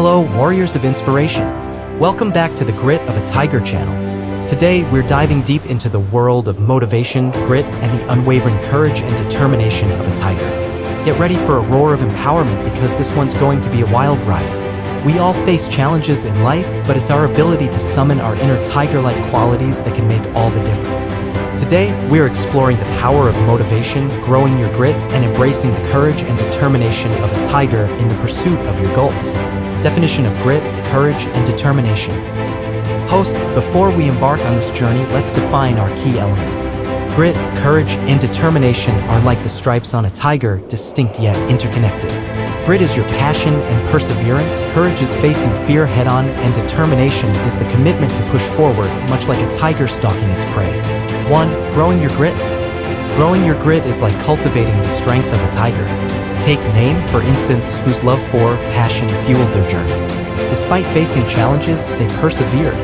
Hello, Warriors of Inspiration. Welcome back to the Grit of a Tiger channel. Today, we're diving deep into the world of motivation, grit, and the unwavering courage and determination of a tiger. Get ready for a roar of empowerment because this one's going to be a wild ride. We all face challenges in life, but it's our ability to summon our inner tiger-like qualities that can make all the difference. Today, we're exploring the power of motivation, growing your grit, and embracing the courage and determination of a tiger in the pursuit of your goals. Definition of grit, courage, and determination. Host, before we embark on this journey, let's define our key elements. Grit, courage, and determination are like the stripes on a tiger, distinct yet interconnected. Grit is your passion and perseverance, courage is facing fear head-on, and determination is the commitment to push forward, much like a tiger stalking its prey. 1. Growing your grit. Growing your grit is like cultivating the strength of a tiger. Take Naim, for instance, whose love for passion fueled their journey. Despite facing challenges, they persevered.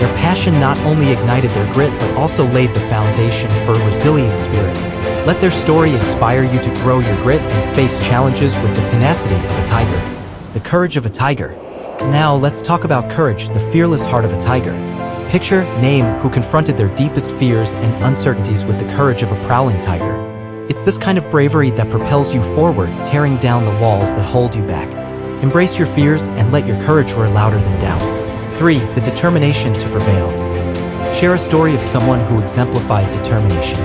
Their passion not only ignited their grit but also laid the foundation for a resilient spirit. Let their story inspire you to grow your grit and face challenges with the tenacity of a tiger. The courage of a tiger. Now let's talk about courage, the fearless heart of a tiger. Picture Naim, who confronted their deepest fears and uncertainties with the courage of a prowling tiger. It's this kind of bravery that propels you forward, tearing down the walls that hold you back. Embrace your fears and let your courage roar louder than doubt. 3. The determination to prevail. Share a story of someone who exemplified determination.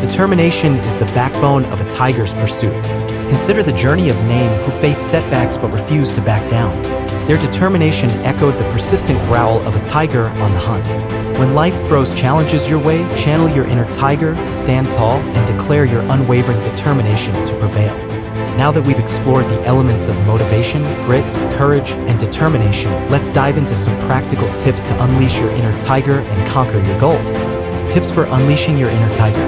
Determination is the backbone of a tiger's pursuit. Consider the journey of Naim, who faced setbacks but refused to back down. Their determination echoed the persistent growl of a tiger on the hunt. When life throws challenges your way, channel your inner tiger, stand tall, and declare your unwavering determination to prevail. Now that we've explored the elements of motivation, grit, courage, and determination, let's dive into some practical tips to unleash your inner tiger and conquer your goals. Tips for unleashing your inner tiger.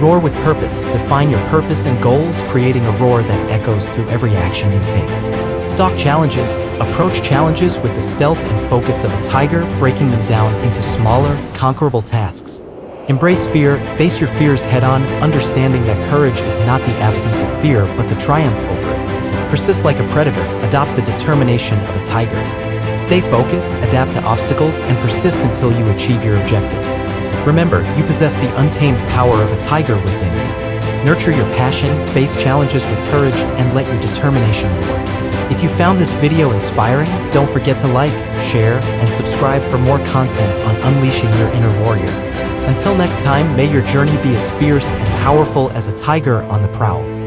Roar with purpose. Define your purpose and goals, creating a roar that echoes through every action you take. Stalk challenges. Approach challenges with the stealth and focus of a tiger, breaking them down into smaller, conquerable tasks. Embrace fear. Face your fears head-on, understanding that courage is not the absence of fear, but the triumph over it. Persist like a predator. Adopt the determination of a tiger. Stay focused, adapt to obstacles, and persist until you achieve your objectives. Remember, you possess the untamed power of a tiger within you. Nurture your passion, face challenges with courage, and let your determination work. If you found this video inspiring, don't forget to like, share, and subscribe for more content on unleashing your inner warrior. Until next time, may your journey be as fierce and powerful as a tiger on the prowl.